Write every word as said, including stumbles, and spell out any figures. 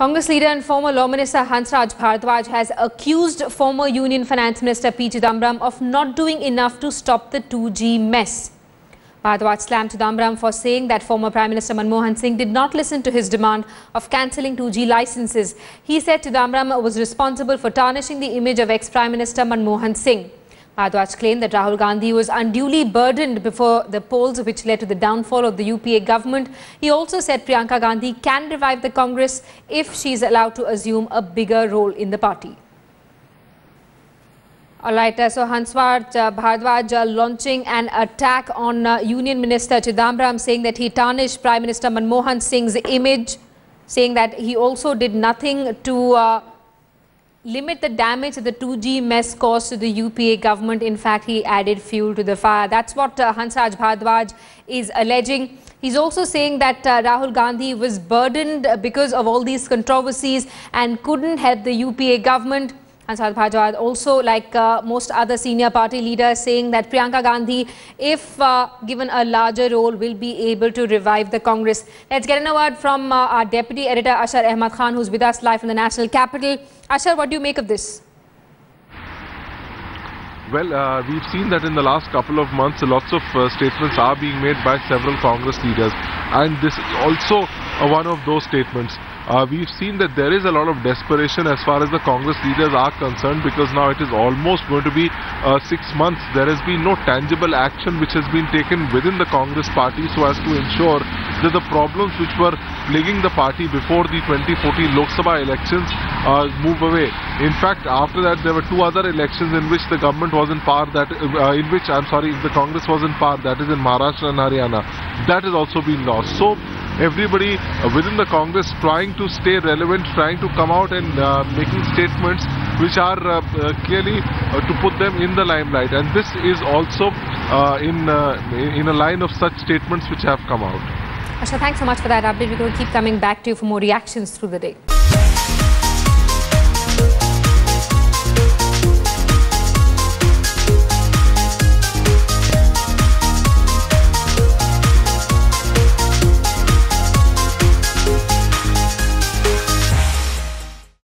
Congress leader and former Law Minister Hansraj Bhardwaj has accused former Union Finance Minister P. Chidambaram of not doing enough to stop the two G mess. Bhardwaj slammed Chidambaram for saying that former Prime Minister Manmohan Singh did not listen to his demand of cancelling two G licences. He said Chidambaram was responsible for tarnishing the image of ex-Prime Minister Manmohan Singh. Bhardwaj claimed that Rahul Gandhi was unduly burdened before the polls, which led to the downfall of the U P A government. He also said Priyanka Gandhi can revive the Congress if she is allowed to assume a bigger role in the party. All right, so Hansraj Bhardwaj launching an attack on Union Minister Chidambaram, saying that he tarnished Prime Minister Manmohan Singh's image, saying that he also did nothing to uh, limit the damage that the two G mess caused to the U P A government. In fact, he added fuel to the fire. That's what uh, Hansraj Bhardwaj is alleging. He's also saying that uh, Rahul Gandhi was burdened because of all these controversies and couldn't help the U P A government. Hansraj Bhardwaj also, like uh, most other senior party leaders, saying that Priyanka Gandhi, if uh, given a larger role, will be able to revive the Congress. Let's get an word from uh, our deputy editor Ashar Ahmad Khan, who's with us live in the national capital. Ashar, what do you make of this? Well, uh, we've seen that in the last couple of months, lots of uh, statements are being made by several Congress leaders, and this is also uh, one of those statements. Uh, we've seen that there is a lot of desperation as far as the Congress leaders are concerned, because now it is almost going to be uh, six months. There has been no tangible action which has been taken within the Congress party so as to ensure that the problems which were plaguing the party before the twenty fourteen Lok Sabha elections uh, move away. In fact, after that, there were two other elections in which the government was in power, that, uh, in which, I'm sorry, the Congress was in power, that is in Maharashtra and Haryana. That has also been lost. So, everybody within the Congress trying to stay relevant, trying to come out and uh, making statements which are uh, uh, clearly uh, to put them in the limelight. And this is also uh, in, uh, in a line of such statements which have come out. Ashar, thanks so much for that update. We're going to keep coming back to you for more reactions through the day.